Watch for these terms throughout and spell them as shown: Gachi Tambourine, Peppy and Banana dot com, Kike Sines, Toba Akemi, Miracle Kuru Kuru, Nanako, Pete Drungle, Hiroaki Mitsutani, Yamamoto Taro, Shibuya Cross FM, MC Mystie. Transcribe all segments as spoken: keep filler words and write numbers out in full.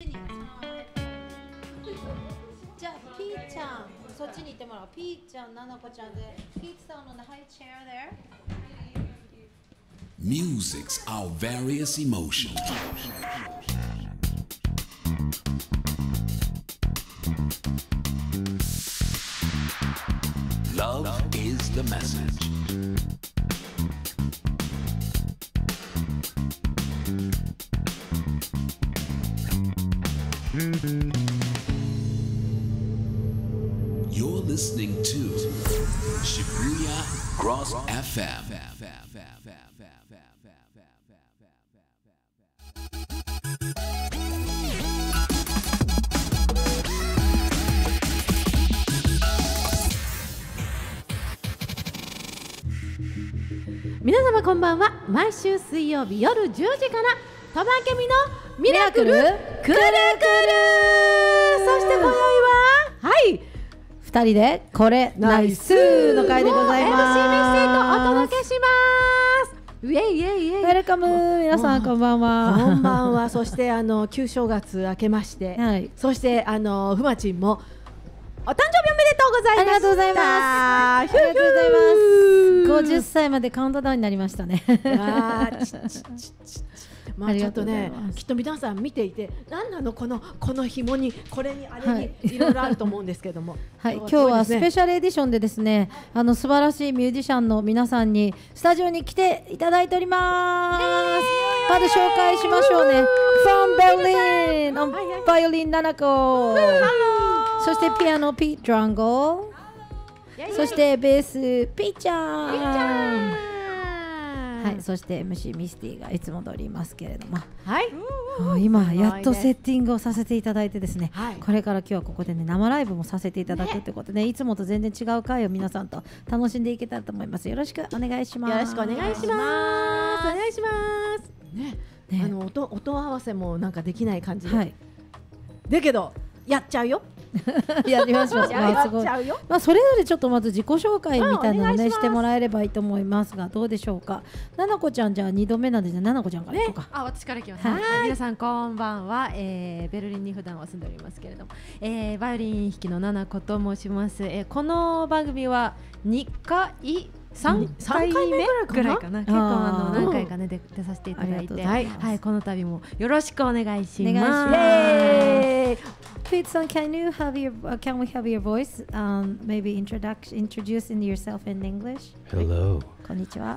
じゃあ、ピーちゃん、そっちに行ってもらおう。ピーちゃん、ナナコちゃんで、ピーツさんのハイチェアで。Music's our various emotions. Love is the message. You're listening to Shibuya Cross エフエム. Minasamma konbanwa. Maishu suiyoubi yoru ju ji kara Toba Akemi no Miracle Kuru Kuru。 そして今宵ははいふたりでこれナイスの会でございます。 エムシー Mystie とお届けします。ウェイウェイウェイウェルカム。皆さんこんばんは。こんばんは。そしてあの旧正月明けまして、はい、そしてあのふまちんもお誕生日おめでとうございます。ありがとうございます。ありがとうございます。ごじゅっさいまでカウントダウンになりましたね。あーちちちちまあちょっとね、きっと皆さん見ていて、何なのこのこの紐にこれにあれにいろいろあると思うんですけども、はい、今日はスペシャルエディションでですね、あの素晴らしいミュージシャンの皆さんにスタジオに来ていただいております。まず紹介しましょうね。From Berlin、バイオリンナナコ。そしてピアノピードランゴ。そしてベースピーちゃん。はい、そして エムシー Mystie がいつも通りいますけれども、はい、今やっとセッティングをさせていただいてですね、はい、これから今日はここでね生ライブもさせていただくということで、ね、いつもと全然違う回を皆さんと楽しんでいけたらと思います。よろしくお願いします。よろしくお願いします。お願いします。ね、ねあの音音合わせもなんかできない感じで、はい、だけどやっちゃうよ。やりましょう。まあそれぞれちょっとまず自己紹介みたいなのねしてもらえればいいと思いますが、どうでしょうか。ななこちゃん、じゃあにどめなんで、ななこちゃんからいこうか。あ、私からいきます。皆さんこんばんは。ベルリンに普段は住んでおりますけれども、バイオリン弾きのななこと申します。この番組はにかいさんかいめぐらいかな。結構あの何回かね出させていただいて、はいこの度もよろしくお願いします。Peterson, can you have your uh, can we have your voice? Um, maybe introduction, introducing yourself in English. Hello. Konnichiwa. uh,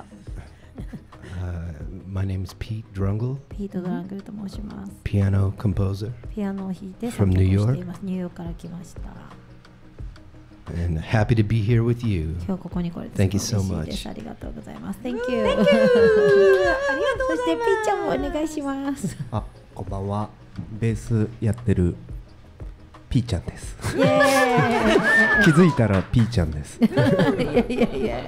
my name is Pete Drungle. Pete Drungle と申します。Piano composer. Piano を弾いて作曲しています。ニューヨークから来ました。And happy to be here with you. 今日ここに来れて嬉しいです。ありがとうございます。Thank you. Thank you. ありがとうございます。そして Pete ちゃんもお願いします。あ、こんばんは。ベースやってる。ピーちゃんです。気づいたらピーちゃんです。いやいやいや。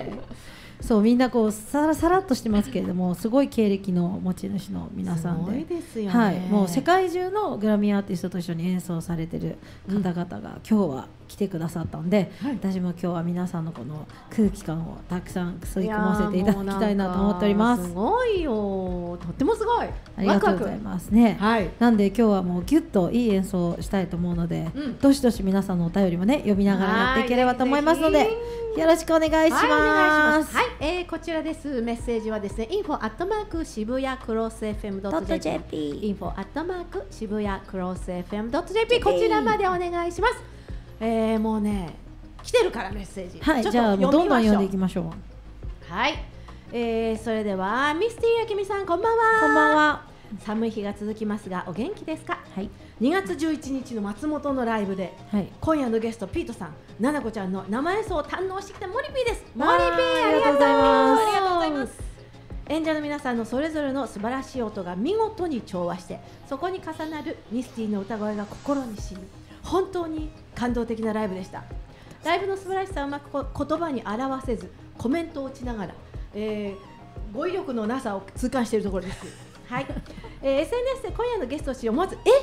そう、みんなこうさらさらっとしてますけれども、すごい経歴の持ち主の皆さんで、すごいですよね。はい、もう世界中のグラミーアーティストと一緒に演奏されてる方々が今日は来てくださったんで、うん、私も今日は皆さんのこの空気感をたくさん吸い込ませていただきたいなと思っております。すごいよ、とってもすごい。ありがとうございますね。はい、なんで今日はもうギュッといい演奏をしたいと思うので、うん、どしどし皆さんのお便りもね読みながらやっていければと思いますので、よろしくお願いします。はい、えー、こちらです。メッセージはですね、インフォ アットマーク シブヤクロス エフエム ドット ジェーピー、インフォ アットマーク シブヤクロス エフエム ドット ジェーピー こちらまでお願いします。えー、もうね、来てるからメッセージ。はい、じゃあどんどん読んでいきましょう。はい、えー、それではミスティーAkemiさん、こんばんは。こんばんは。寒い日が続きますがお元気ですか。はい。にがつじゅういちにちの松本のライブで、はい、今夜のゲストピートさん、ななこちゃんの生演奏を堪能してきたモリピーです。モリピー、ありがとうございます。ありがとうございます。演者の皆さんのそれぞれの素晴らしい音が見事に調和して、そこに重なるミスティーの歌声が心に染み、本当に感動的なライブでした。ライブの素晴らしさをうまく言葉に表せず、コメントを打ちながら、えー、語彙力のなさを痛感しているところです。はい、えー、エスエヌエス で今夜のゲストをし思わずええっ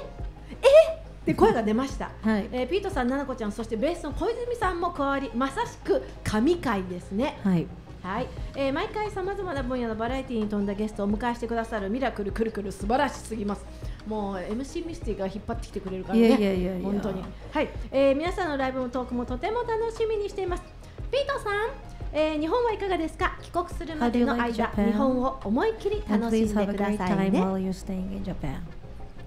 て声が出ました。はい、えー、ピートさん、ななこちゃん、そしてベースの小泉さんも加わり、まさしく神回ですね。はい。はい、えー、毎回さまざまな分野のバラエティに富んだゲストをお迎えしてくださるミラクルくるくる素晴らしすぎます。もう エムシー ミスティが引っ張ってきてくれるからね。いやいやいやいや本当に、はい、えー、皆さんのライブもトークもとても楽しみにしています。ピートさん、えー、日本はいかがですか？帰国するまでの間、日本を思いっきり楽しんでくださいね。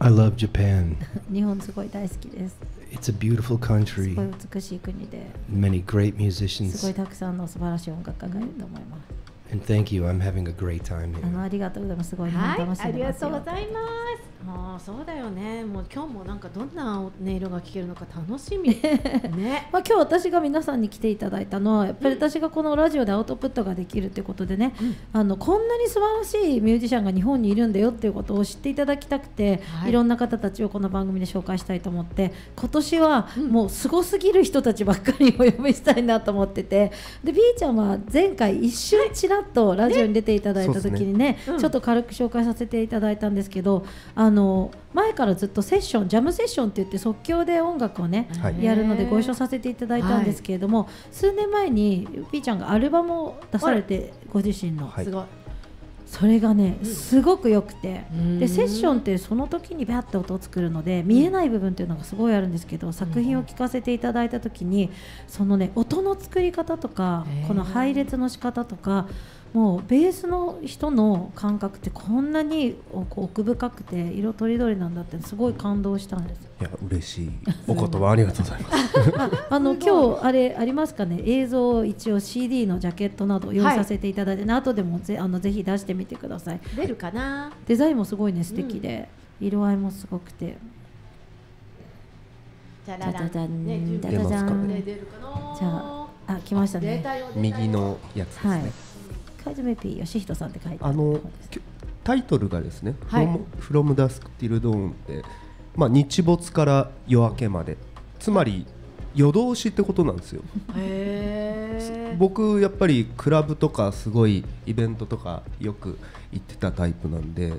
I love Japan. 日本すごい大好きです。It's a beautiful country. すごい美しい国で。Many great musicians. すごいたくさんの素晴らしい音楽家がいると思います。And thank you. I'm having a great time here. あの、ありがとうございます。すごい日本楽しんでますよ。はい、ありがとうございます。もうそうだよね。もう今日もなんかどんな音色が聴けるのか楽しみ。ね。まあ今日私が皆さんに来ていただいたのはやっぱり私がこのラジオでアウトプットができるということでね、うん、あのこんなに素晴らしいミュージシャンが日本にいるんだよっていうことを知っていただきたくて、はい、いろんな方たちをこの番組で紹介したいと思って、今年はもうすごすぎる人たちばっかりお呼びしたいなと思ってて、で B ちゃんは前回一瞬ちらっとラジオに出ていただいた時にね、はい、ね、ちょっと軽く紹介させていただいたんですけど、あのあの前からずっとセッション、ジャムセッションって言って即興で音楽をね、はい、やるのでご一緒させていただいたんですけれども、はい、数年前にピーちゃんがアルバムを出されて、ご自身の、はい、それがね、うん、すごく良くて、でセッションってその時にバッて音を作るので見えない部分っていうのがすごいあるんですけど、うん、作品を聴かせていただいた時にそのね、音の作り方とかこの配列の仕方とか、もうベースの人の感覚ってこんなに奥深くて色とりどりなんだってすごい感動したんですよ。いや嬉しいお言葉ありがとうございますあ, あの今日あれありますかね、映像一応 シーディー のジャケットなど用意させていただいて、はい、後でも ぜ, あのぜひ出してみてください。出るかな。デザインもすごいね、素敵で、うん、色合いもすごくて、じゃららんじゃららん、ね、出るかな。じゃあ、あ、来ましたね、右のやつですね、はい、はじめ P よしひとさんって書いてある。あのタイトルがですね、はい、From Dusk Till Dawn って、まあ、日没から夜明けまで、つまり夜通しってことなんですよ。へ僕やっぱりクラブとかすごいイベントとかよく行ってたタイプなんで、はい、や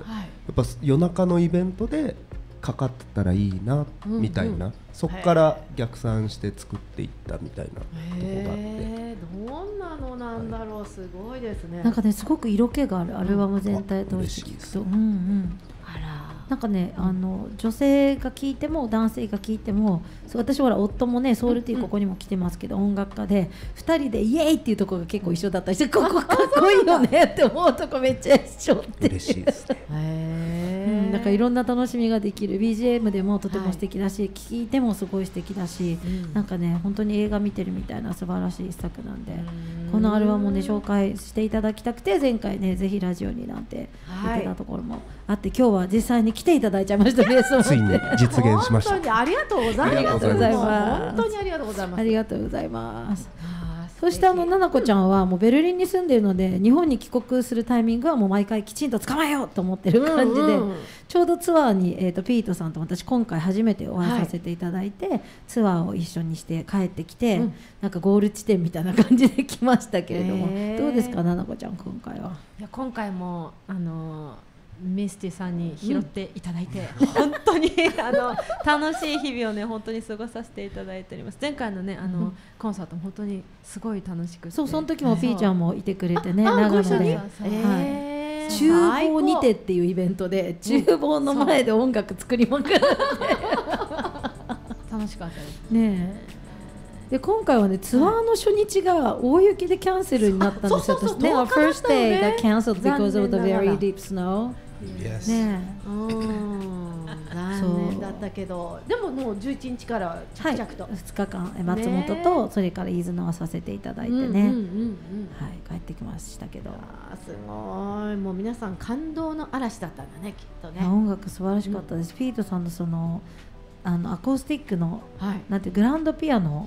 っぱ夜中のイベントでかかってたらいいな、うん、うん、みたいな、そこから逆算して作っていったみたいなとこがあって、どんなのなんだろう、すごいですね。なんかね、すごく色気があるアルバム全体通して聞くと、うんうん、あら、なんかね、あの女性が聴いても男性が聴いても、私ほら夫もね、ソウルティーここにも来てますけど、うん、音楽家でふたりでイエーイっていうところが結構一緒だったりして、ここかっこいいよねって思うとこめっちゃ一緒って嬉しいですね。へー、うん、なんかいろんな楽しみができる、 ビージーエム でもとても素敵だし、聴、はい、いてもすごい素敵だし、うん、なんかね本当に映画見てるみたいな素晴らしい一作なんで、んこのアルバムをね紹介していただきたくて、前回ねぜひラジオになんて言ってたところもあって、はい、今日は実際に来ていただいちゃいましたねついに実現しました。本当にありがとうございます。本当にありがとうございます。ありがとうございます。そしてあのななこちゃんはもうベルリンに住んでいるので、日本に帰国するタイミングはもう毎回きちんと捕まえようと思ってる感じで、ちょうどツアーにえーとピートさんと私今回初めてお会いさせていただいて、ツアーを一緒にして帰ってきて、なんかゴール地点みたいな感じで来ましたけれども、どうですかななこちゃん今回は。いや今回もあのーミスティさんに拾っていただいて、うん、本当にあの楽しい日々をね本当に過ごさせていただいております。前回のねあの、うん、コンサートも本当にすごい楽しくて、そうその時もピーちゃんもいてくれてね、長野で厨房にてっていうイベントで厨房の前で音楽作りまくる楽しかったですねえ。で今回はねツアーの初日が大雪でキャンセルになったんですよ。私ね、our first day got cancelled because of the very deep snow。ね、残念だったけど、でももうじゅういちにちから着々とふつかかん松本とそれから伊豆のはさせていただいてね、はい帰ってきましたけど、すごいもう皆さん感動の嵐だったんだねきっとね。音楽素晴らしかったです。ピートさんのそのあのアコースティックの、はい、なんてグランドピアノ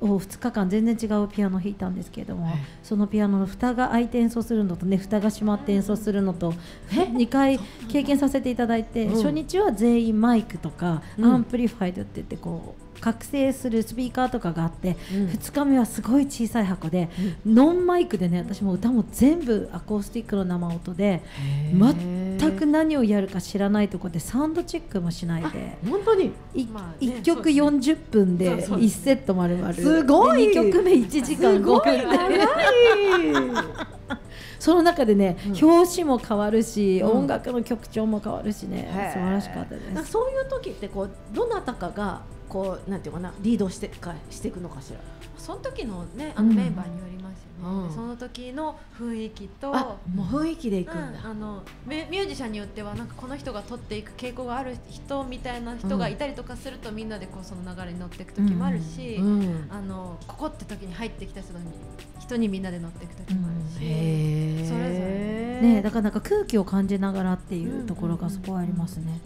をふつかかん全然違うピアノを弾いたんですけれども、はい、そのピアノの蓋が開いて演奏するのとね蓋が閉まって演奏するのと、はい、にかい経験させていただいて、うん、初日は全員マイクとか、うん、アンプリファイドって言ってこう覚醒するスピーカーとかがあって、うん、ふつかめはすごい小さい箱で、うん、ノンマイクでね私も歌も全部アコースティックの生音で全く何をやるか知らないところでサウンドチェックもしないで本当にいっきょくよんじゅっぷんでいちセット丸々、すごい !にきょくめいちじかんごふんでその中でね、うん、表紙も変わるし、うん、音楽の曲調も変わるしね、うん、素晴らしかったです。なんかそういう時ってこうどなたかがこうなんていうかなリードしてかしていくのかしら。その時のねあのメンバーによりますよね、うん、その時の雰囲気ともう雰囲気でいくんだ、うん、あのミュージシャンによってはなんかこの人が取っていく傾向がある人みたいな人がいたりとかすると、うん、みんなでこうその流れに乗っていく時もあるし、うんうん、あのここって時に入ってきた人に人にみんなで乗っていく時もあるし、うん、それぞれねだからなんか空気を感じながらっていうところがそこはありますね、うんうんう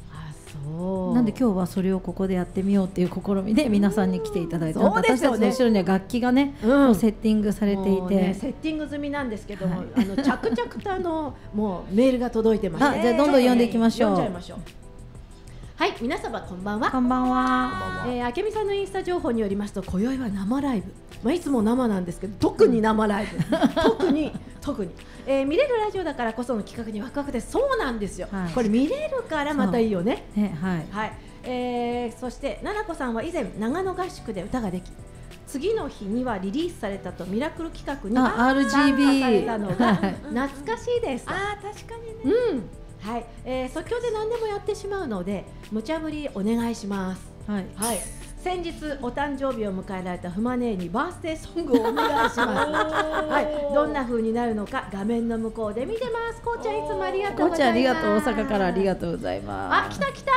ん、なんで今日はそれをここでやってみようっていう試みで皆さんに来ていただいて、私たちの後ろには楽器がね、うん、セッティングされていて、ね、セッティング済みなんですけども、はい、あの着々とあのもうメールが届いてます。じゃあどんどん読んでいきましょう。読んじゃいましょう。はい、皆様こんばんは。こんばんは。えー、あけみさんのインスタ情報によりますと今宵は生ライブ、まあ、いつも生なんですけど特に生ライブ、うん、特に特に、えー、見れるラジオだからこその企画にワクワクです。そうなんですよ、はい、これ見れるからまたいいよね、ね、はい、はい、えー、そしてななこさんは以前長野合宿で歌ができ次の日にはリリースされたとミラクル企画に参加されたのが懐かしいです。あー確かにね、うん、はい、えー、即興で何でもやってしまうので無茶ぶりお願いします。はい、はい、先日お誕生日を迎えられたフマネーにバースデーソングをお願いしますはい、どんな風になるのか画面の向こうで見てます。こうちゃんいつもありがとうございます。こうちゃんありがとう、大阪からありがとうございます。あ、来た来た、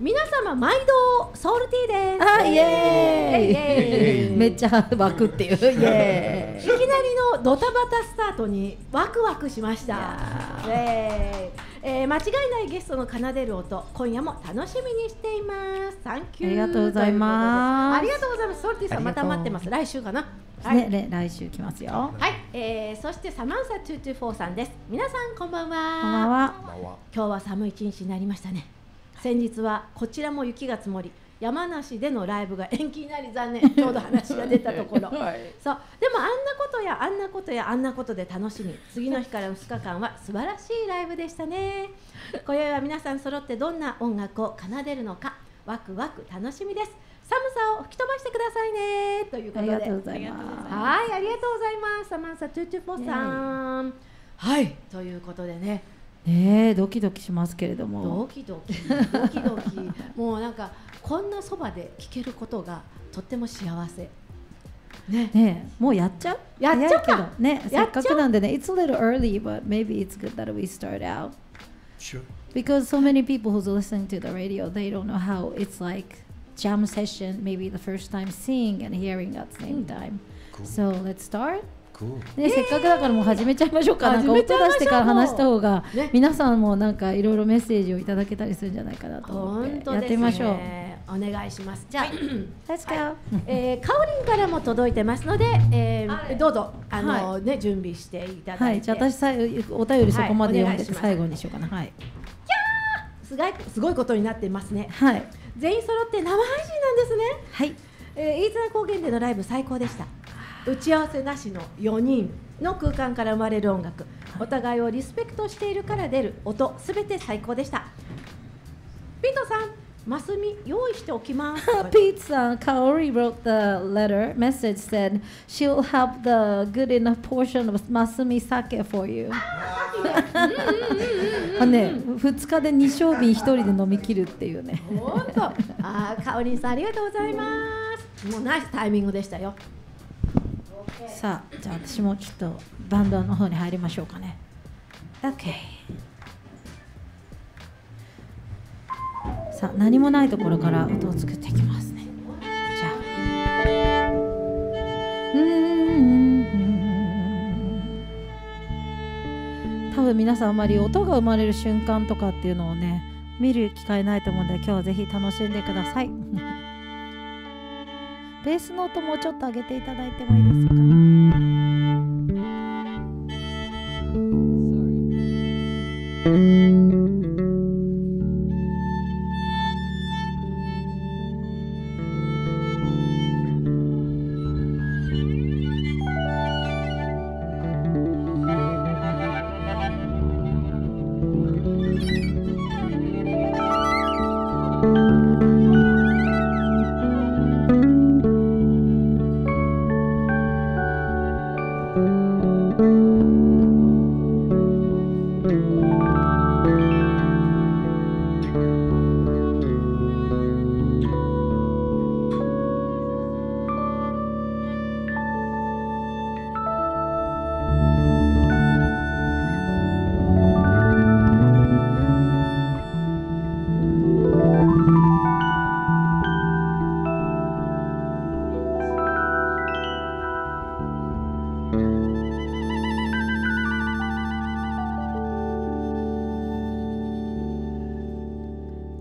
皆様毎度ソウルティーです。あ、イエーイめっちゃ湧くっていうイエーイいきなりのドタバタスタートにワクワクしました。イエーイ、えー、間違いないゲストの奏でる音、今夜も楽しみにしています。サンキュー、ありがとうございます。ありがとうございます。ソルティさんまた待ってます。来週かな、はい、ねね、来週来ますよ。はい、えー、そしてサマンサにひゃくにじゅうよんさんです。皆さんこんばんは。こんばんは。今日は寒い一日になりましたね。先日はこちらも雪が積もり山梨でのライブが延期になり残念ちょうど話が出たところ、はい、そうでもあんなことやあんなことやあんなことで楽しみ、次の日からのふつかかんは素晴らしいライブでしたね。今宵は皆さん揃ってどんな音楽を奏でるのかワクワク楽しみです。寒さを吹き飛ばしてくださいねということで、ありがとうございます。はい、ありがとうございます。サマンサにひゃくにじゅうよんさん、ね、はい、ということでね、ねえ、ドキドキしますけれども、ドキドキドキドキもうなんかこんなそばで聴けることがとっても幸せ。ねね、もうやっちゃうやっちゃうかね、せっかくなんでね、 It's a little early, but maybe it's good that we start out. Sure. Because so many people who's listening to the radio, they don't know how it's like jam session, maybe the first time seeing and hearing at the same time. So let's start.ね、せっかくだからもう始めちゃいましょうか。なんか音出してから話した方が皆さんもなんかいろいろメッセージをいただけたりするんじゃないかなと思ってやってみましょう。お願いします。じゃあ、確か、えー、カオリンからも届いてますので、えー、どうぞあの、はい、ね、準備していただいて。はい、じゃあ私さお便りそこまで読んで最後にしようかな。はい。いやー、すごいすごいことになってますね。はい。全員揃って生配信なんですね。はい。えー、飯綱高原でのライブ最高でした。打ち合わせなしのよにんの空間から生まれる音楽、お互いをリスペクトしているから出る音、すべて最高でした。ピートさん、マスミ用意しておきますピートさん、Kaori wrote the letter message said she'll have the good enough portion of Masumi sake for you あ、ね、ふつかでに商品ひとりで飲み切るっていうねほんと、あー、Kaoriさんありがとうございます。もうナイスタイミングでしたよ。さあ、じゃあ私もちょっとバンドの方に入りましょうかね。 OK、 さあ、何もないところから音を作っていきますね。じゃあ、うーん、多分皆さんあまり音が生まれる瞬間とかっていうのをね見る機会ないと思うので今日はぜひ楽しんでくださいベースの音もちょっと上げていただいてもいいですか。Thank you.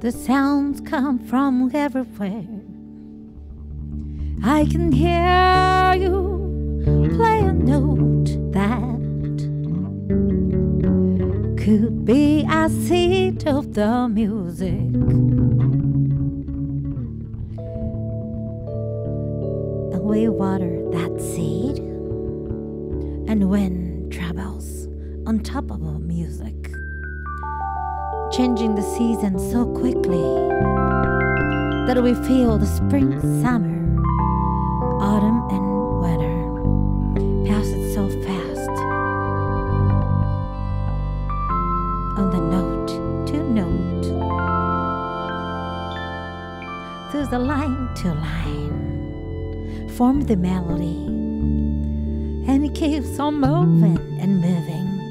The sounds come from everywhere. I can hear you play a note that could be a seed of the music. And we water that seed, and wind travels on top of our music, changing the season so quickly that we feel the spring, summer, autumn, and winter pass it so fast. On the note to note, through the line to line, form the melody, and it keeps on moving and moving.「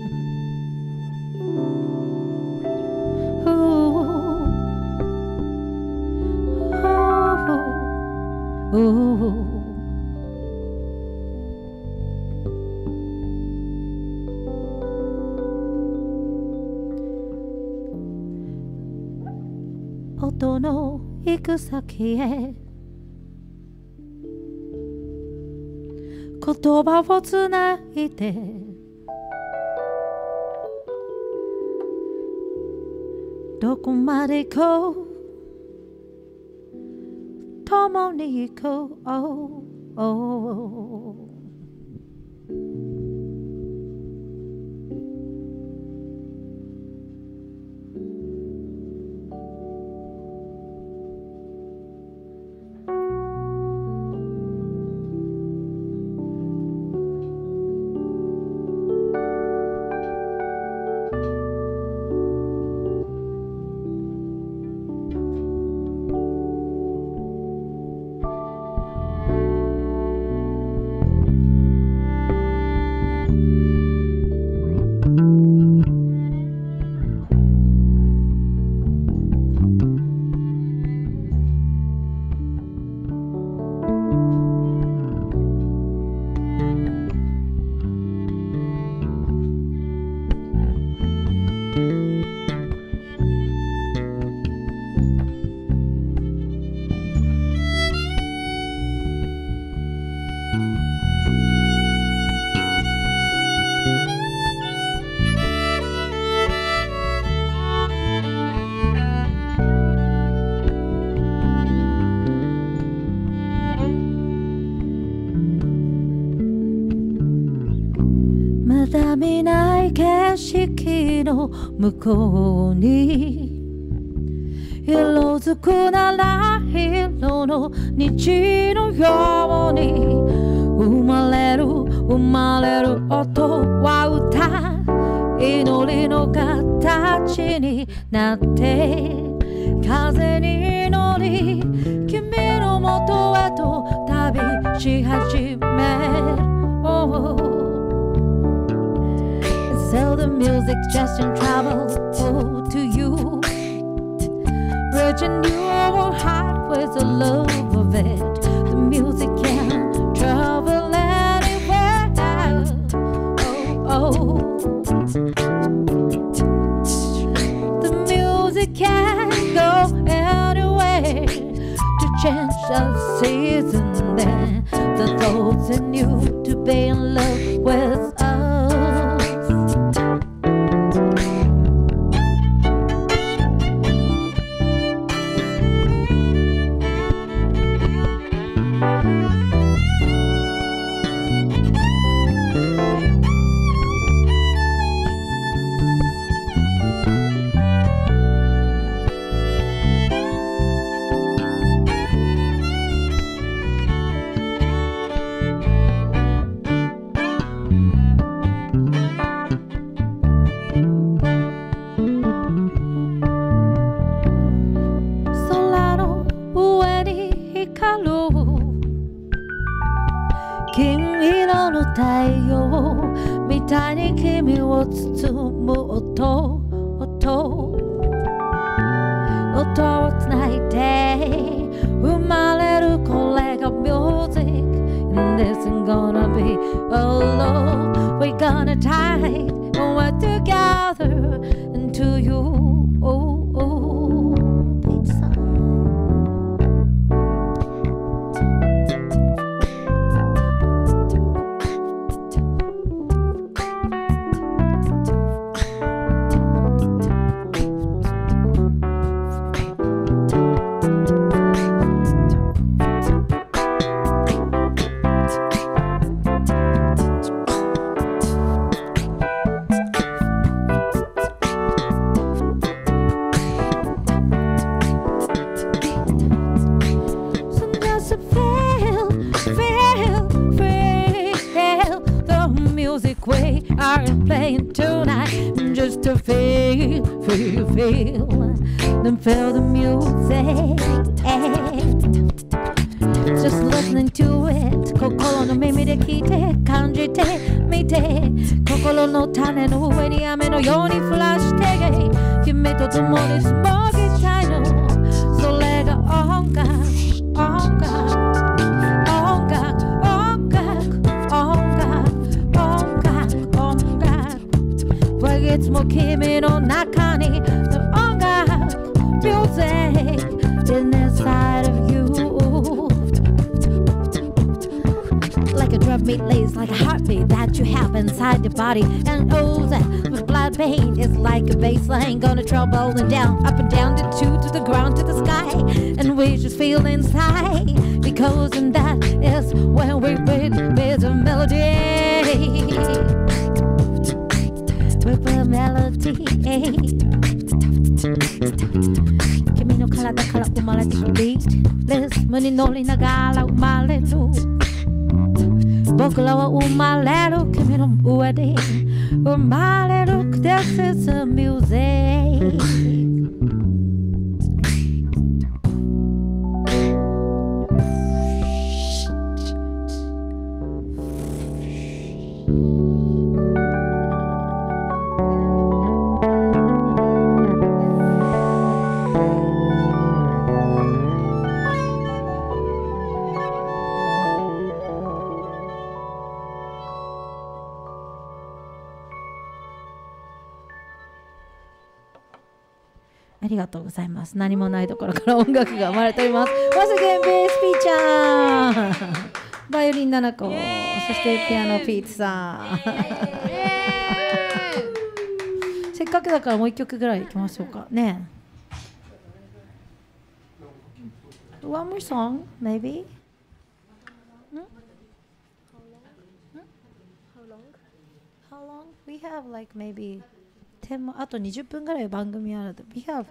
音の行く先へ」「言葉をつないで」「どこまで行こう」「共に行こう」「おう」見ない景色の向こうに色づくなら色の虹のように生まれる生まれる音は歌祈りの形になって風に乗り君のもとへと旅し始めるTell the music just in trouble oh, to you Reaching your heart with the love of it The music can travel anywhere oh, oh. The music can go anywhere To change the season then The thoughts in you to be in love with us太陽みたいに君を包む音音音をつないで生まれるこれがミュージック And this is gonna be a love We're gonna tie We're together into you I'm playing tonight just to feel, feel, feel, then feel the music. Just listening to it 心の耳で聞いて感じて見て心の種の上に雨のように降らして君と共にスモーキーしたいのそれが音楽音楽いつも君の中に音楽 music in inside of you like a drum beat lays like a heartbeat that you have inside your body and oh that with blood pain is like a bass line gonna trouble and down up and down to two to the ground to the sky and we just feel inside because and that is when we breathe with the melody with a melody 君の体から生まれてるビートリズムに乗りながら生まれる僕らは生まれる君の上で生まれる This is the musicありがとうございます。何もないところから音楽が生まれております。まずベースピーちゃん、バイオリンなな個、そしてピアノピーツさん。せっかくだからもう一曲ぐらいいきましょうかね。One more song, maybe. How long? How long? We have like maybe.あとにじゅっぷんぐらい番組あると We have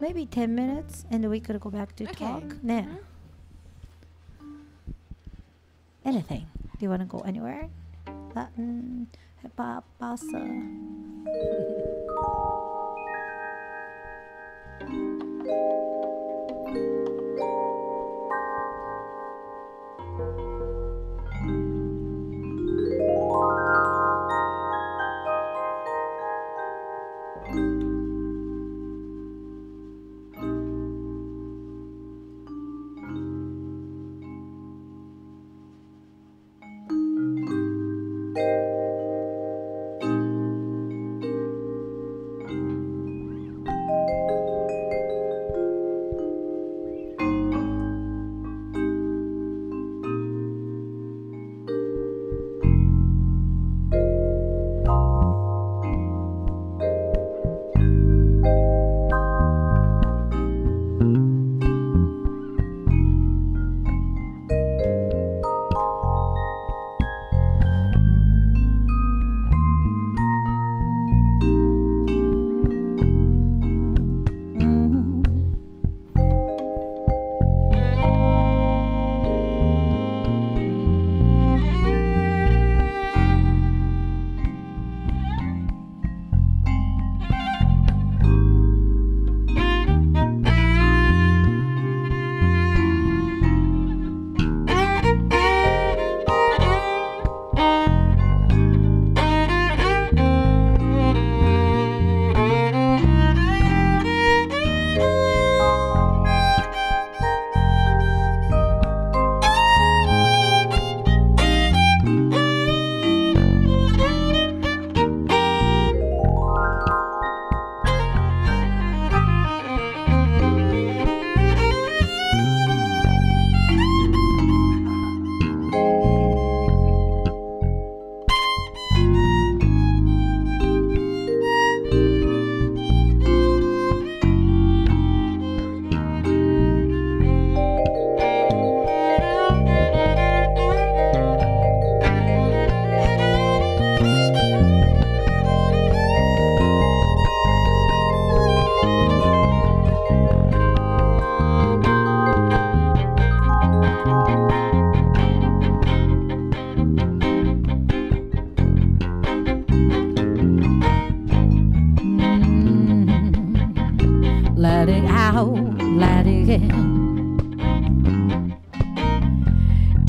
maybe ten minutes and we could go back to talk ね Anything Do you want to go anywhere? Latin, hip hop, pasta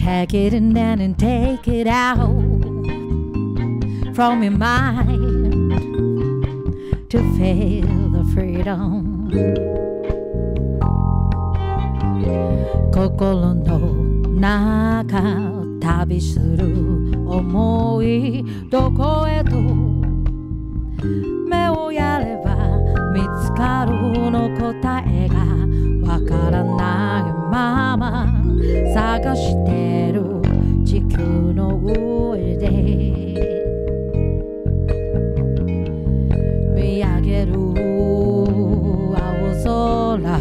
Pack it in down and take it out from your mind to feel the freedom. 心の中旅する思いどこへと目をやれば見つかるの答えがわからないまま探してる地球の上で見上げる青空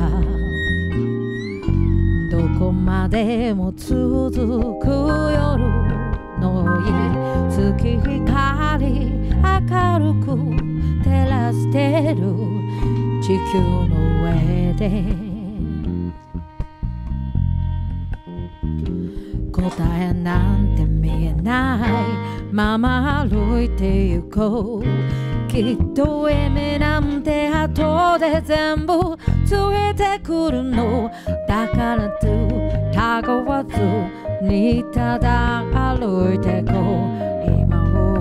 どこまでも続く夜の家月光明るく照らしてる地球の上で答えなんて見えないまま歩いてゆこうきっと意味なんて後で全部ついてくるのだからと疑わずにただ歩いてこう今を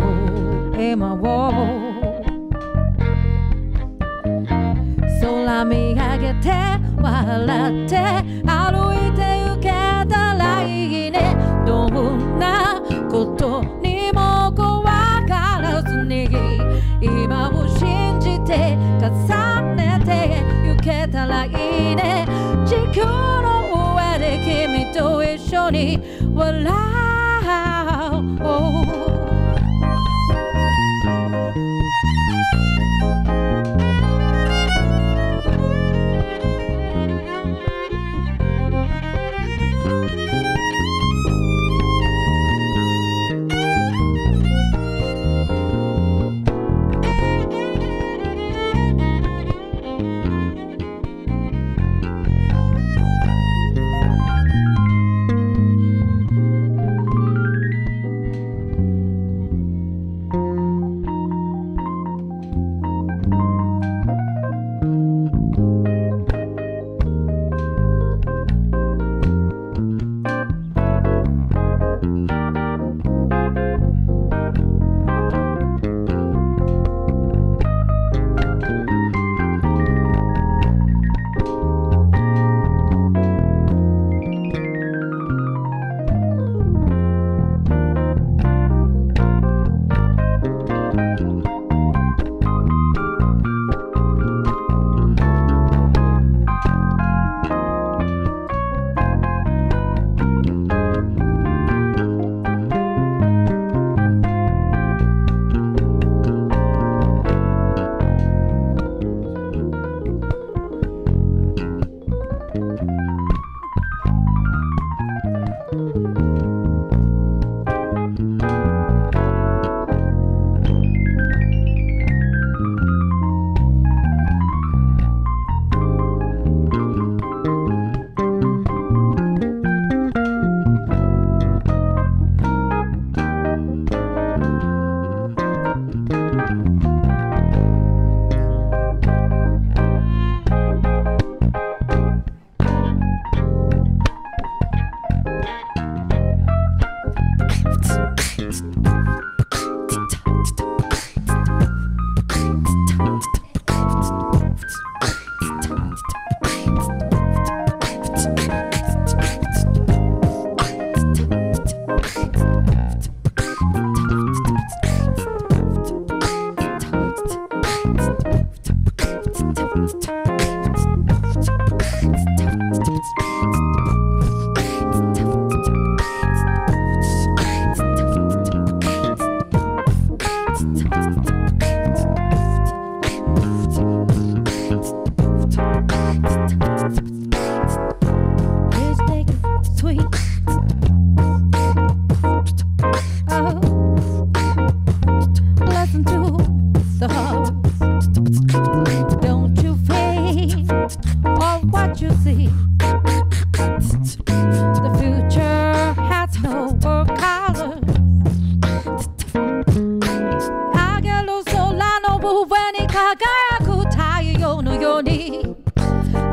今を空見上げて笑って歩いてゆけたらいいねどんなことにも怖がらずに今を信じて重ねてゆけたらいいね地球の上で君と一緒に笑おう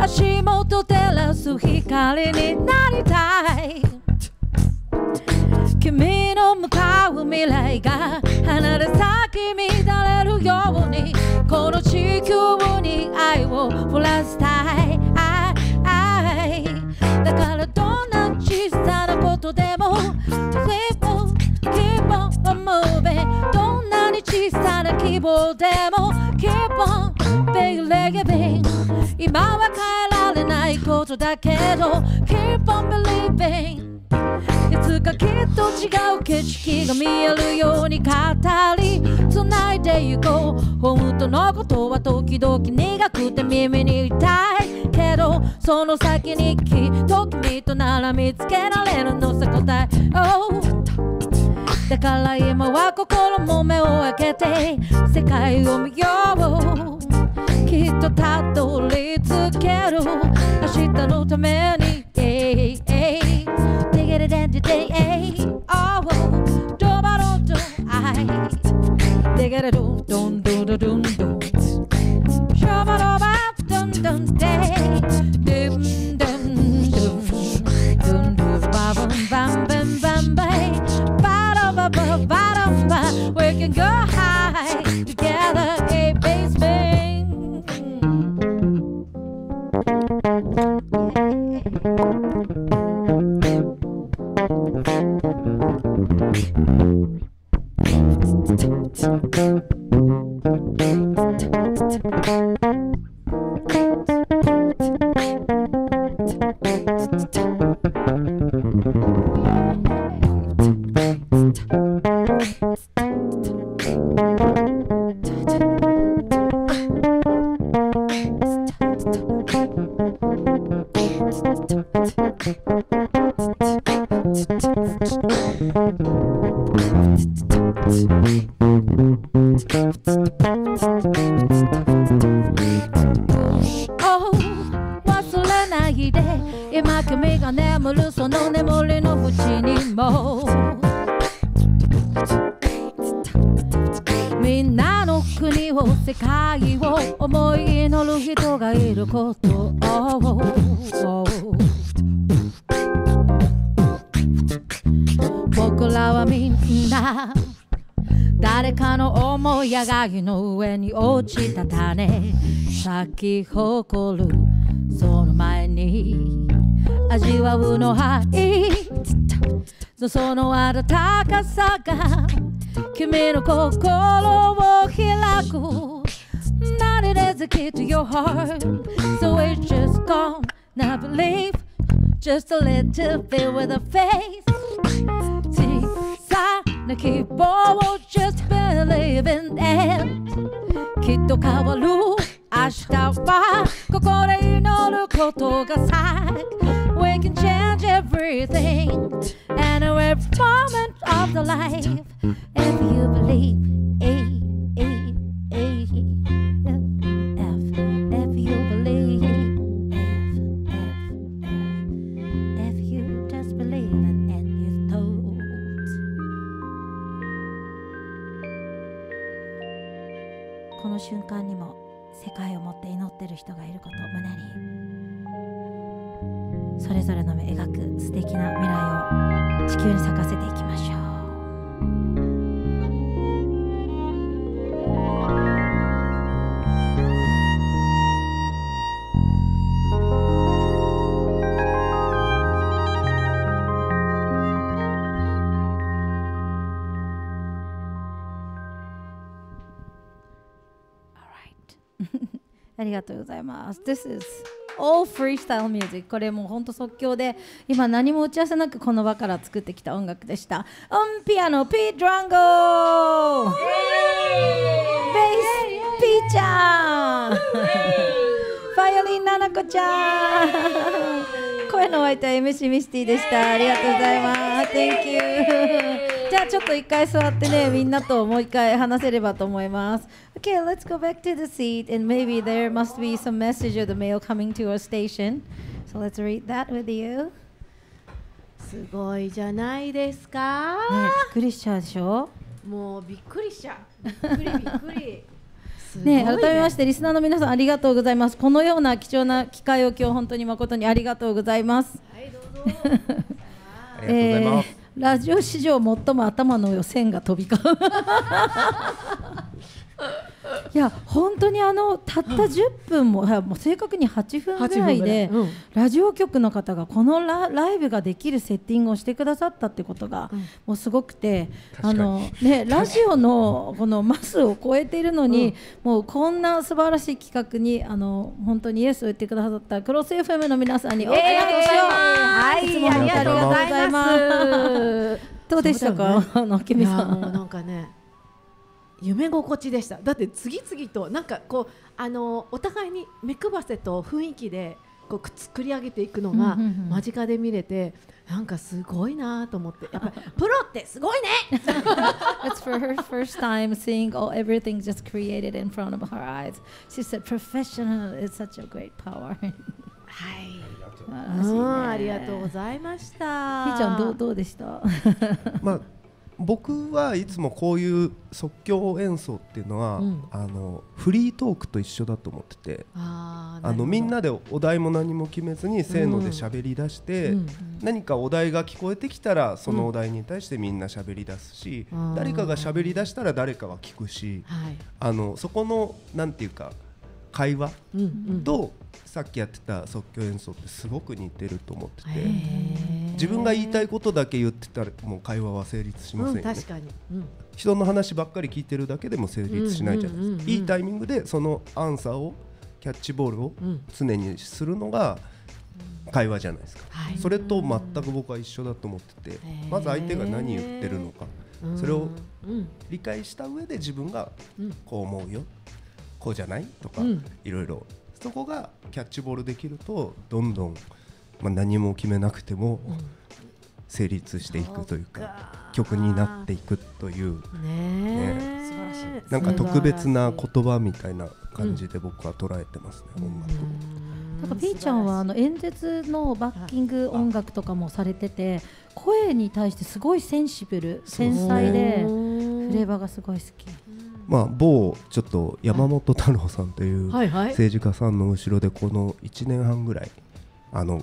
足元照らす光になりたい君の向かう未来が花で咲き乱れるようにこの地球に愛を降らせたい。だからどんな小さなことでも Keep on, keep on moving。 どんなに小さな希望でも Keep on, big living。 今は変えられないことだけど Keep on believing。 いつかきっと違う景色が見えるように語り繋いでゆこう。本当のことは時々苦くて耳に痛いけどその先にきっと君となら見つけられるのさ答えを。だから今は心も目を開けて世界を見よう。きっとたどり着ける明日のために。We can go high together, hey baby.今君が眠るその眠りの淵にもみんなの国を世界を思い祈る人がいることを。僕らはみんな誰かの思いやがきの上に落ちた種咲き誇るその前に味わうのはいその温かさが君の心を開く。Not it is a key to your heart So it's just gone Now believe Just a little bit with a face 小さな希望を Just believe in it きっと変わる明日はここで祈ることが先。 We can change everything and every moment of the life if you believe. A A A F F if you believe. F F F if you just believe in any thought. この瞬間にも世界を持って祈ってる人がいることを胸にそれぞれの目描く素敵な未来を地球に咲かせていきましょう。ありがとうございます。This is all freestyle music。 これもうほんと即興で今何も打ち合わせなくこの場から作ってきた音楽でした。オンピアノピードランゴー、ベースピーちゃん、バイオリンナナコちゃん、声のお相手は エムシー ミスティでした。ありがとうございます。 Thank you。じゃあちょっと一回座ってね、みんなともう一回話せればと思います。Okay, let's go back to the seat and maybe there must be some message or the mail coming to our station. So let's read that with you. すごいじゃないですか。ね、びっくりしちゃうでしょ。もうびっくりしちゃう。びっくりびっくり。ね、改めましてリスナーの皆さんありがとうございます。このような貴重な機会を今日本当に誠にありがとうございます。はい、どうぞ。ありがとうございます。えーラジオ史上最も頭の上線が飛び交ういや本当にあのたったじゅっぷんも、もう正確にはちふんぐらいでラジオ局の方がこの ラ, ライブができるセッティングをしてくださったってことがもうすごくて、あの、ね、ラジオのこのマスを超えているのに、うん、もうこんな素晴らしい企画にあの本当にイエスを言ってくださったクロス エフエム の皆さんに大きな拍手を、はい、ありがとうございます。どうでしたか、あのケミさん。なんかね、夢心地でした。だって次々となんかこうあのお互いに目くばせと雰囲気でこう作り上げていくのが間近で見れて、なんかすごいなと思って、やっぱりプロってすごいね。It's for her first time seeing all everything just created in front of her eyes. She said, "Professional is such a great power." はい。ありがとうございました。ひーちゃんどうどうでした？まあ。僕はいつもこういう即興演奏っていうのは、うん、あのフリートークと一緒だと思ってて、あのみんなでお題も何も決めずにせーので喋り出して、うん、何かお題が聞こえてきたらそのお題に対してみんな喋り出すし、うん、誰かが喋り出したら誰かは聞くし、はい、あのそこのなんていうか会話とさっきやってた即興演奏ってすごく似てると思ってて、自分が言いたいことだけ言ってたらもう会話は成立しませんよね。確かに人の話ばっかり聞いてるだけでも成立しないじゃないですか。いいタイミングでそのアンサーをキャッチボールを常にするのが会話じゃないですか。それと全く僕は一緒だと思ってて、まず相手が何言ってるのかそれを理解した上で自分がこう思うよこうじゃないとか、うん、いろいろそこがキャッチボールできるとどんどん、まあ、何も決めなくても成立していくというか、うん、曲になっていくというね、素晴らしい、なんか特別な言葉みたいな感じで僕は捉えてますね、うん、音楽を。なんかピーちゃんはあの演説のバッキング音楽とかもされてて、声に対してすごいセンシブル、繊細でフレーバーがすごい好き。まあ、某ちょっと山本太郎さんという政治家さんの後ろでこのいちねんはんぐらいあの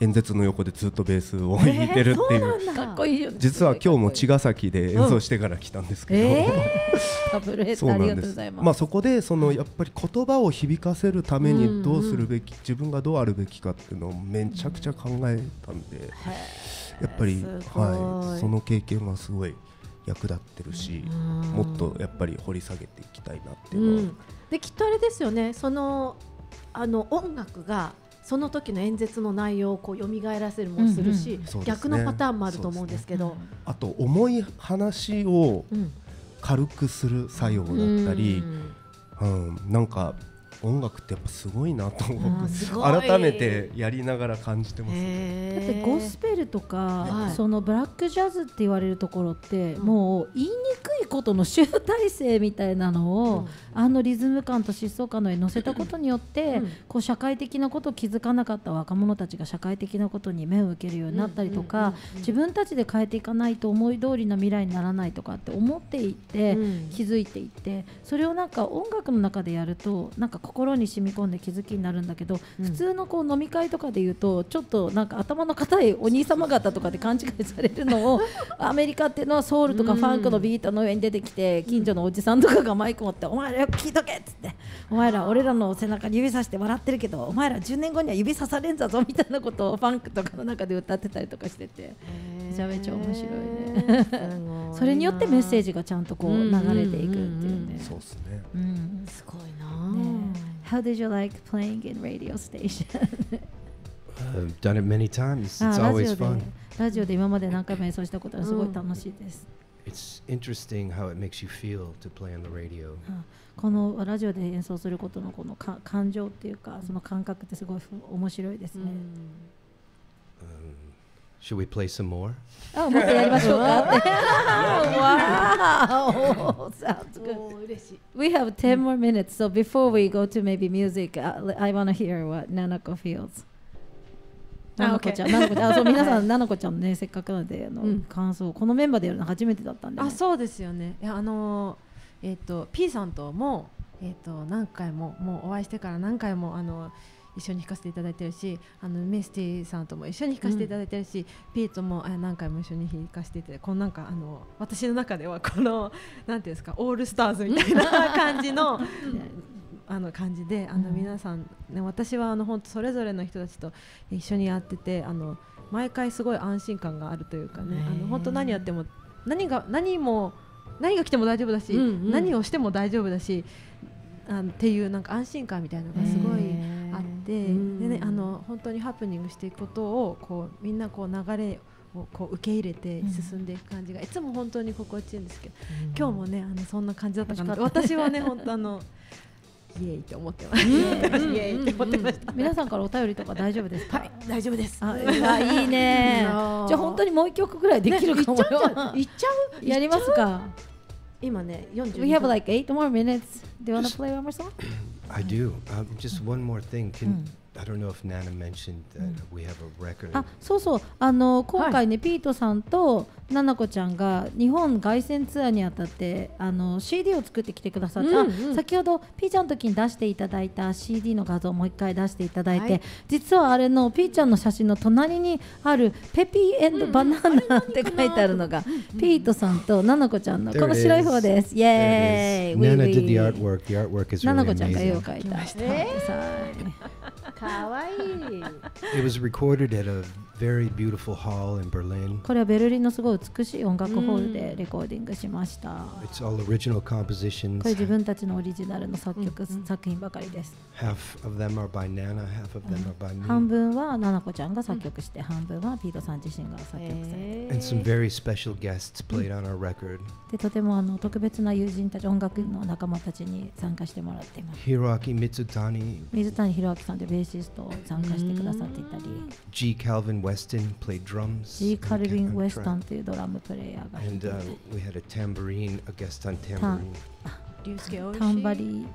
演説の横でずっとベースを弾いてるっていう。実は今日も茅ヶ崎で演奏してから来たんですけど、そうなんです。まあそこでそのやっぱり言葉を響かせるためにどうするべき、自分がどうあるべきかっていうのをめちゃくちゃ考えたんで、やっぱりはいその経験はすごい役立ってるし、もっとやっぱり掘り下げていきたいなっていうのは、うん、できっとあれですよね、そのあの音楽がその時の演説の内容をこう蘇らせるもするし、うん、うん、逆のパターンもあると思うんですけど、そうですね、あと重い話を軽くする作用だったり、うん、うん、なんか音楽ってやっぱすごいなと思って改めてやりながら感じてますね。だってゴスペルとか、はい、そのブラックジャズって言われるところって、うん、もう言いにくいことの集大成みたいなのを、うん、あのリズム感と疾走感の上に乗せたことによって、うん、こう社会的なことを気づかなかった若者たちが社会的なことに目を向けるようになったりとか、自分たちで変えていかないと思い通りの未来にならないとかって思っていって、うん、気づいていって、それをなんか音楽の中でやるとなんかこう心に染み込んで気づきになるんだけど、うん、普通のこう飲み会とかで言うとちょっとなんか頭の固いお兄様方とかで勘違いされるのをアメリカっていうのはソウルとかファンクのビートの上に出てきて、近所のおじさんとかがマイク持って、うん、お前らよく聞いとけっつって、お前ら俺らの背中に指さして笑ってるけどお前らじゅうねんごには指さされんだぞみたいなことをファンクとかの中で歌ってたりとかしてて、めちゃめちゃ面白いね。それによってメッセージがちゃんとこう流れていくっていうね。そうですね、うん、すごいな、ね。How did you like playing in radio station? I've done it many times. It's always fun. ラジオで今まで何回も演奏したことはすごい楽しいです。It's interesting how it makes you feel to play on the radio. このラジオで演奏することのこの感情っていうかその感覚ってすごい面白いですね。Should we play some more? あ、もっとやりましょうか。Wow, sounds good. We have ten more minutes, so before we go to maybe music, I want to hear what Nanako feels. ナナコちゃん、ナナコちゃん、あ、そう、皆さんナナコちゃんね、せっかくなんであの感想、このメンバーでやるの初めてだったんで。あ、そうですよね。いや、あのえっと P さんともえっと何回ももうお会いしてから何回もあの。一緒に弾かせていただいてるし、あのミスティさんとも一緒に弾かせていただいてるし、うん、ピーとも何回も一緒に弾かせていただいて、このなんかあの私の中ではこのなんていうんですか、オールスターズみたいな感じのあの感じで、あの皆さん、ね、私はあの本当それぞれの人たちと一緒にやってて、あの毎回すごい安心感があるというかね、あの本当何やっても何が何も何が来ても大丈夫だし、うんうん、何をしても大丈夫だし、あのっていうなんか安心感みたいなのがすごいあって、でね、あの本当にハプニングしていくことをこうみんなこう流れをこう受け入れて進んでいく感じがいつも本当に心地いいんですけど、うん、今日もね、あのそんな感じだったかなと私はね本当あのイエーイって思ってました。皆さんからお便りとか大丈夫ですか？はい、大丈夫です。あ、いいね。じゃあ本当にもう一曲ぐらいできるかもよ。いっちゃう？やりますか？今ね、よんじゅうに。We have like eight more minutes. Do you want to play one more song? I do. Just one more thing. I don't know if Nana mentioned that we have a record. あ、そうそう。あの今回ね、ピートさんとナナコちゃんが日本凱旋ツアーにあたってあの シーディー を作ってきてくださった、うんうん、先ほどピーちゃんの時に出していただいた シーディー の画像をもう一回出していただいて、はい、実はあれのピーちゃんの写真の隣にあるペピー&バナナって書いてあるのが、うん、ピートさんとナナコちゃんのこの白い方です。イエーイ。ナナ did the artwork. The artwork is really amazing. ナナコちゃんが絵を描いた。かわいい。It was recorded at a very beautiful hall in Berlin. これはベルリンのすごい美しい音楽ホールでレコーディングしました。It's all original compositions. これ自分たちのオリジナルの作曲、うん、作品ばかりです。Half of them are by Nana, half of them are by me. 半分はナナコちゃんが作曲して、半分はピートさん自身が作曲されて。And some very special guests played on our record. でとてもあの特別な友人たち、音楽の仲間たちに参加してもらっています。Hiroaki Mitsutani. 水谷弘明さんでベーシストを参加してくださっていたり。G. Calvin Weston played drums. G. Calvin Weston というドラムプレーヤーが。And we had a tambourine, a guest on tambourine. タンバリン。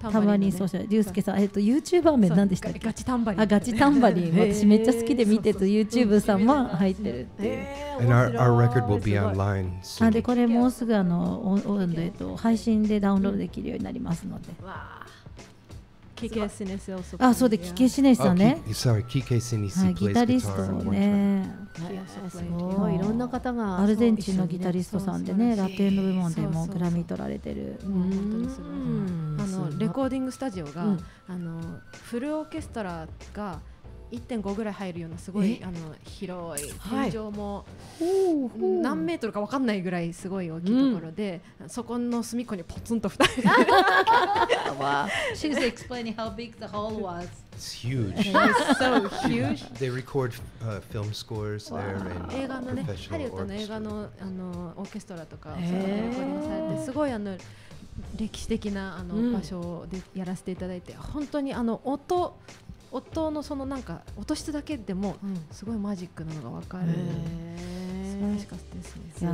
たまにそうしたりゅうすけさん、えっと YouTuber 名なんでしたっけ？ガチタンバリン。あ、ガチタンバリン。私めっちゃ好きで見てと YouTube さんも入ってるっていう。And our our record will be online. あ、でこれもうすぐあのえっと配信でダウンロードできるようになりますので。キケシネスさん、あ、そうでキケシネスさんね。Sorry、キケシネスさん、ギタリストね。すごいいろんな方がアルゼンチンのギタリストさんでね、ラテンの部門でもグラミー取られてる。本当にすごい。あのレコーディングスタジオがあのフルオーケストラが いってんご ぐらい入るようなすごいあの広い天井も何メートルかわかんないぐらいすごい大きいところで、そこの隅っこにポツンとふたり。She was explaining how big the hall was. It's huge. It's so huge. They record film scores there and professional orchestra. ハリウッドの映画のあのオーケストラとかレコーディングされて、すごいあの歴史的なあの場所でやらせていただいて、本当にあの音音のそのなんか音質だけでもすごいマジックなのがわかる。素晴らしかったですね。素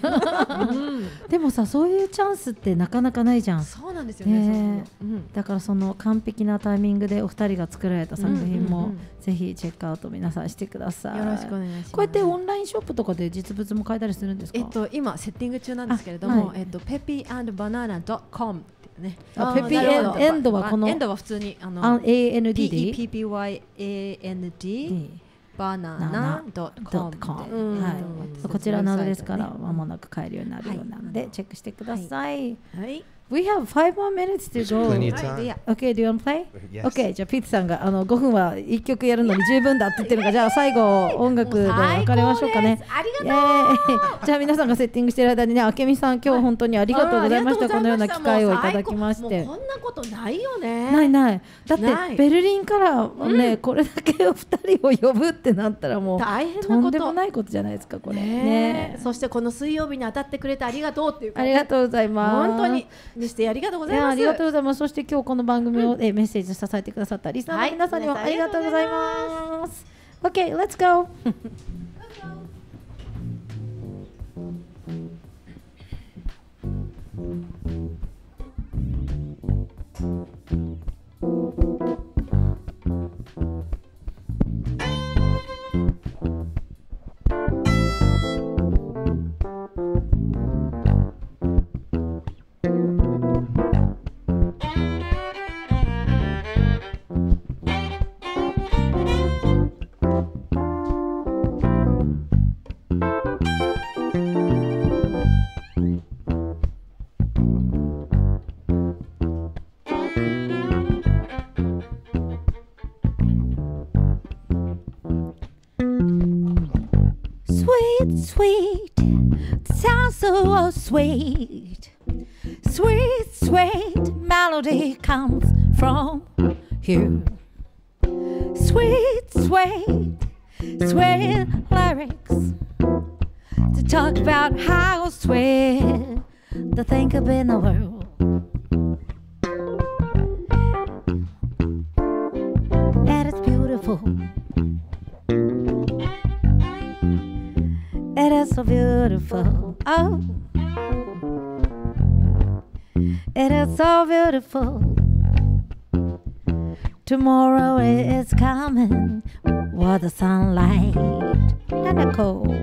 晴らしい。でもさ、そういうチャンスってなかなかないじゃん。そうなんですよね。だからその完璧なタイミングでお二人が作られた作品もぜひチェックアウト皆さんしてください。よろしくお願いします。こうやってオンラインショップとかで実物も買えたりするんですか？えっと今セッティング中なんですけれども、えっと ペッピーアンドバナナドットコムね。ペピーエンドはこのエンドは普通にあの エーエヌディー ピーピーワイエーエヌディー バナナ ドット コム こちらなどですからまもなく買えるようになるようなのでチェックしてください。はい。We have five more minutes to go. Okay, do you want to play? Okay, じゃあピートさんがあのごふんはいっきょくやるのに十分だって言ってるから、じゃあ最後音楽で別れましょうかね。ありがとう。じゃあ皆さんがセッティングしている間にね、あけみさん今日本当にありがとうございました。このような機会をいただきまして。こんなことないよね。ないない。だってベルリンからねこれだけお二人を呼ぶってなったらもう大変なこと。とんでもないことじゃないですかこれ。ね。そしてこの水曜日に当たってくれてありがとうっていう。ありがとうございます。本当に。にしてありがとうございます。ありがとうございます。そして今日この番組をメッセージ支えてくださったリスナーの皆さんにもありがとうございます。Okay, let's go. Thank you. Sweet, sweet, sounds so sweet. Sweet, sweet melody comes from you. Sweet, sweet, sweet lyrics to talk about how sweet to think of in the world. That is beautiful. It is so beautiful. Oh, it is so beautiful. Tomorrow is coming with the sunlight and the cold.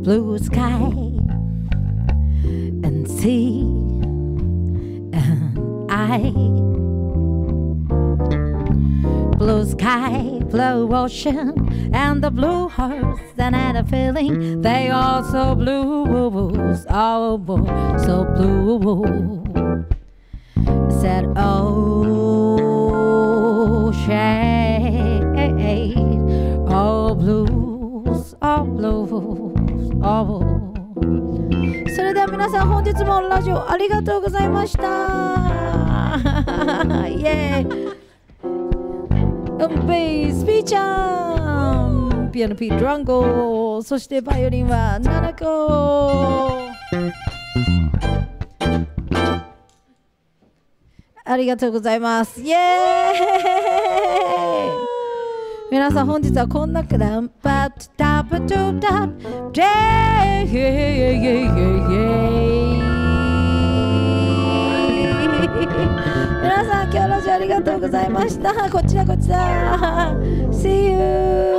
Blue sky and sea and I. Blue sky, blue ocean, and the blue hearts that had a feeling. They all so blues, oh boy, so blue. I said, oh shade, oh blues, oh blues.それでは皆さん、本日もラジオありがとうございました。イエーイ。うんべいスピーちゃん、ピアノピードランゴ、そしてバイオリンはナナコ、ありがとうございます。イエーイ。皆さん、本日はこんなくらんぱつたぶとたぶてー皆さん、今日のラジオありがとうございました。こちらこちら See you